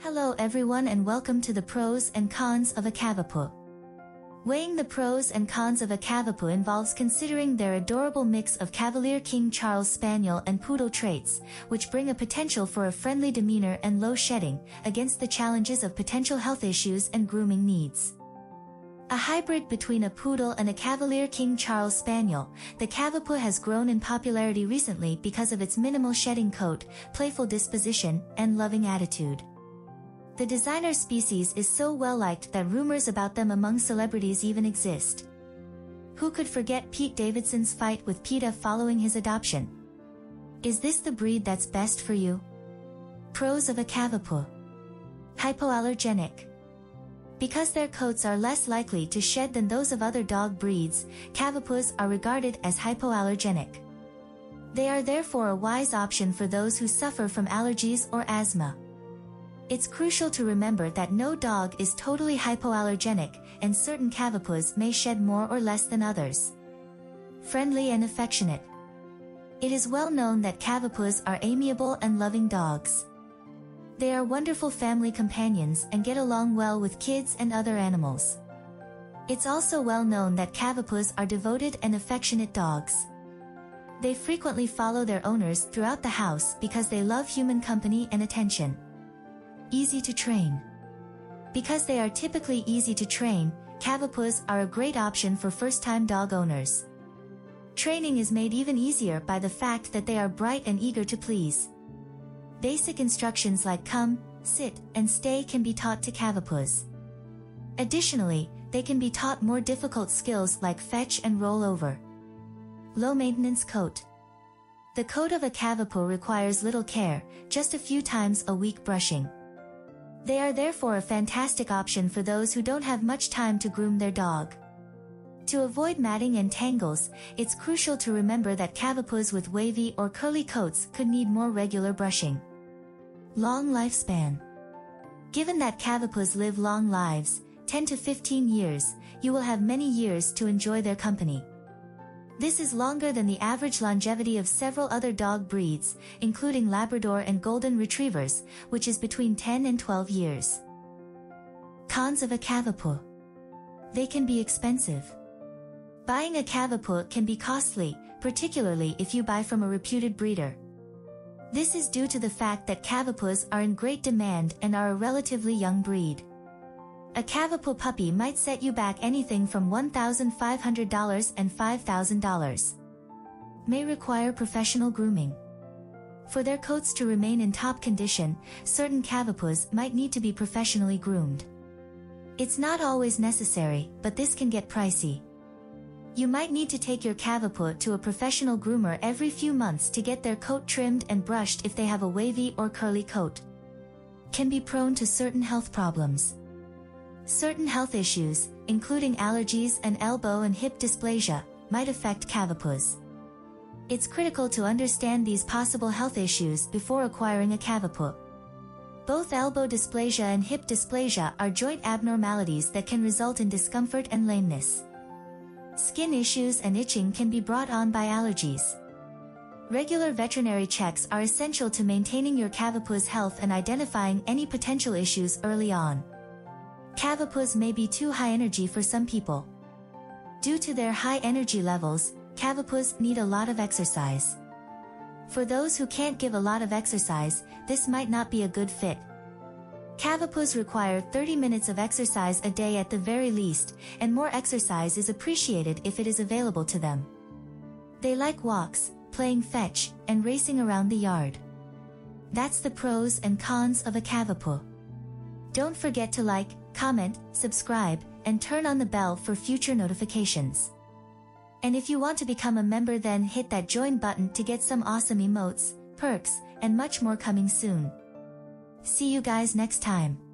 Hello everyone and welcome to the pros and cons of a Cavapoo. Weighing the pros and cons of a Cavapoo involves considering their adorable mix of Cavalier King Charles Spaniel and Poodle traits, which bring a potential for a friendly demeanor and low shedding, against the challenges of potential health issues and grooming needs. A hybrid between a Poodle and a Cavalier King Charles Spaniel, the Cavapoo has grown in popularity recently because of its minimal shedding coat, playful disposition, and loving attitude. The designer species is so well-liked that rumors about them among celebrities even exist. Who could forget Pete Davidson's fight with PETA following his adoption? Is this the breed that's best for you? Pros of a Cavapoo. Hypoallergenic. Because their coats are less likely to shed than those of other dog breeds, Cavapoos are regarded as hypoallergenic. They are therefore a wise option for those who suffer from allergies or asthma. It's crucial to remember that no dog is totally hypoallergenic, and certain Cavapoos may shed more or less than others. Friendly and affectionate. It is well known that Cavapoos are amiable and loving dogs. They are wonderful family companions and get along well with kids and other animals. It's also well known that Cavapoos are devoted and affectionate dogs. They frequently follow their owners throughout the house because they love human company and attention. Easy to train. Because they are typically easy to train, Cavapoos are a great option for first-time dog owners. Training is made even easier by the fact that they are bright and eager to please. Basic instructions like come, sit, and stay can be taught to Cavapoos. Additionally, they can be taught more difficult skills like fetch and roll over. Low-maintenance coat. The coat of a Cavapoo requires little care, just a few times a week brushing. They are therefore a fantastic option for those who don't have much time to groom their dog. To avoid matting and tangles, it's crucial to remember that Cavapoos with wavy or curly coats could need more regular brushing. Long lifespan. Given that Cavapoos live long lives, 10 to 15 years, you will have many years to enjoy their company. This is longer than the average longevity of several other dog breeds, including Labrador and Golden Retrievers, which is between 10 and 12 years. Cons of a Cavapoo. They can be expensive. Buying a Cavapoo can be costly, particularly if you buy from a reputed breeder. This is due to the fact that Cavapoos are in great demand and are a relatively young breed. A Cavapoo puppy might set you back anything from $1,500 and $5,000. May require professional grooming. For their coats to remain in top condition, certain Cavapoos might need to be professionally groomed. It's not always necessary, but this can get pricey. You might need to take your Cavapoo to a professional groomer every few months to get their coat trimmed and brushed if they have a wavy or curly coat. Can be prone to certain health problems. Certain health issues, including allergies and elbow and hip dysplasia, might affect Cavapoos. It's critical to understand these possible health issues before acquiring a Cavapoo. Both elbow dysplasia and hip dysplasia are joint abnormalities that can result in discomfort and lameness. Skin issues and itching can be brought on by allergies. Regular veterinary checks are essential to maintaining your Cavapoo's health and identifying any potential issues early on. Cavapoos may be too high energy for some people. Due to their high energy levels, Cavapoos need a lot of exercise. For those who can't give a lot of exercise, this might not be a good fit. Cavapoos require 30 minutes of exercise a day at the very least, and more exercise is appreciated if it is available to them. They like walks, playing fetch, and racing around the yard. That's the pros and cons of a Cavapoo. Don't forget to like, comment, subscribe, and turn on the bell for future notifications. And if you want to become a member, then hit that join button to get some awesome emotes, perks, and much more coming soon. See you guys next time.